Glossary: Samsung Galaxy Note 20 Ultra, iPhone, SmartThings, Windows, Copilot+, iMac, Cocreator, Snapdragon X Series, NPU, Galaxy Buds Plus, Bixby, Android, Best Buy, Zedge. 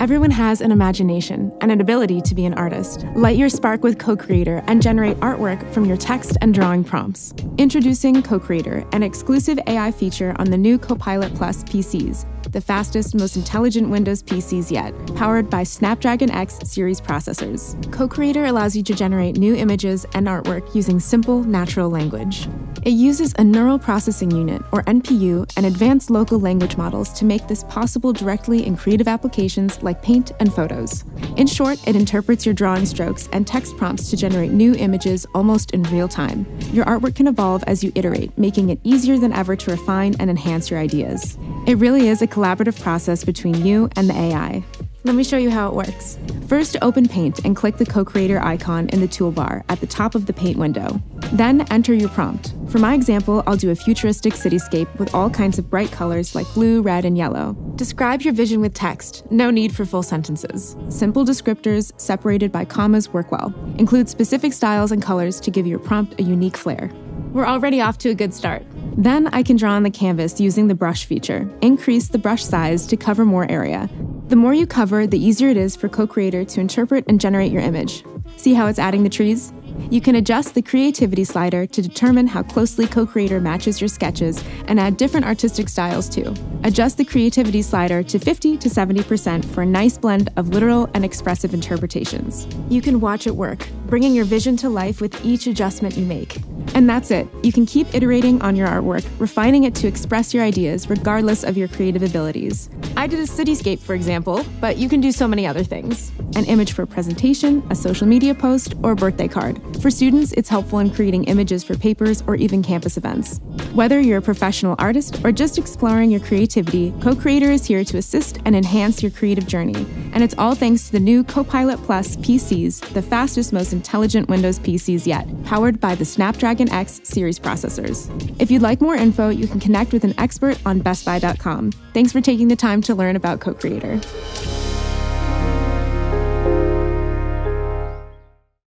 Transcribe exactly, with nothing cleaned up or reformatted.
Everyone has an imagination and an ability to be an artist. Light your spark with Cocreator and generate artwork from your text and drawing prompts. Introducing Cocreator, an exclusive A I feature on the new Copilot plus P Cs, the fastest, most intelligent Windows P Cs yet, powered by Snapdragon X Series processors. Cocreator allows you to generate new images and artwork using simple, natural language. It uses a neural processing unit, or N P U, and advanced local language models to make this possible directly in creative applications like Paint and Photos. In short, it interprets your drawing strokes and text prompts to generate new images almost in real time. Your artwork can evolve as you iterate, making it easier than ever to refine and enhance your ideas. It really is a collaborative process between you and the A I. Let me show you how it works. First, open Paint and click the Cocreator icon in the toolbar at the top of the Paint window. Then enter your prompt. For my example, I'll do a futuristic cityscape with all kinds of bright colors like blue, red, and yellow. Describe your vision with text, no need for full sentences. Simple descriptors separated by commas work well. Include specific styles and colors to give your prompt a unique flair. We're already off to a good start. Then I can draw on the canvas using the brush feature. Increase the brush size to cover more area. The more you cover, the easier it is for Cocreator to interpret and generate your image. See how it's adding the trees? You can adjust the creativity slider to determine how closely Cocreator matches your sketches and add different artistic styles too. Adjust the creativity slider to fifty to seventy percent for a nice blend of literal and expressive interpretations. You can watch it work, bringing your vision to life with each adjustment you make. And that's it. You can keep iterating on your artwork, refining it to express your ideas regardless of your creative abilities. I did a cityscape, for example, but you can do so many other things. An image for a presentation, a social media post, or a birthday card. For students, it's helpful in creating images for papers or even campus events. Whether you're a professional artist or just exploring your creativity, Cocreator is here to assist and enhance your creative journey. And it's all thanks to the new Copilot plus P Cs, the fastest, most intelligent Windows P Cs yet, powered by the Snapdragon X Series processors. If you'd like more info, you can connect with an expert on best buy dot com. Thanks for taking the time to learn about Cocreator.